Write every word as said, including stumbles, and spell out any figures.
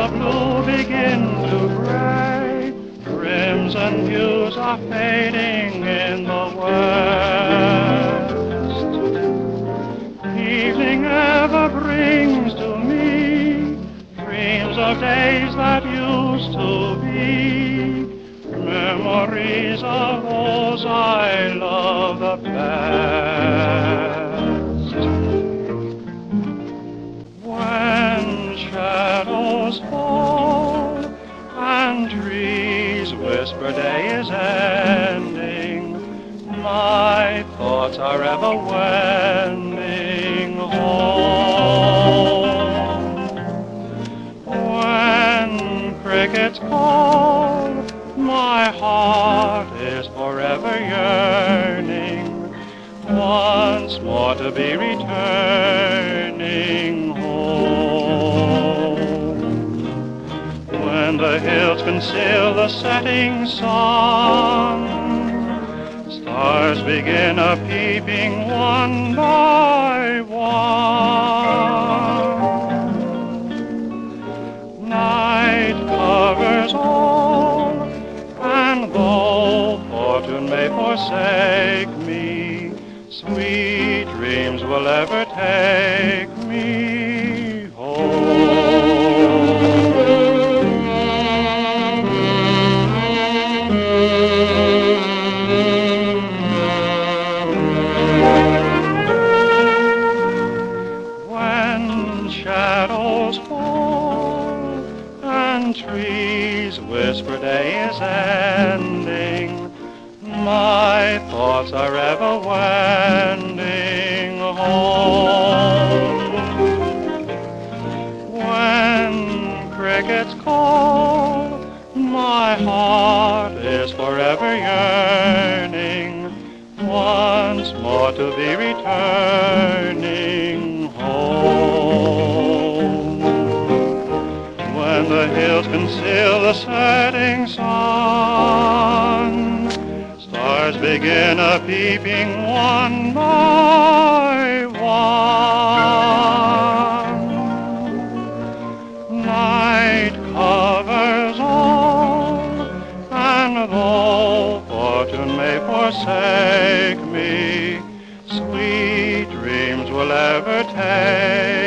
of blue begin to gray, crimson hues are fading in the west. Evening ever brings to me dreams of days that used to be, memories of those I love the best. Whisper day is ending, my thoughts are ever wending home. When crickets call, my heart is forever yearning, once more to be returning home. When the hills conceal the setting sun, stars begin a peeping one by one. Night covers all, and though fortune may forsake me, sweet dreams will ever take me home. Shadows fall and trees whisper day is ending, my thoughts are ever wending home. When crickets call, my heart is forever yearning, once more to be returning home. When the hills conceal the setting sun, stars begin a-peeping one by one. Night covers all, and though fortune may forsake me, sweet dreams will ever take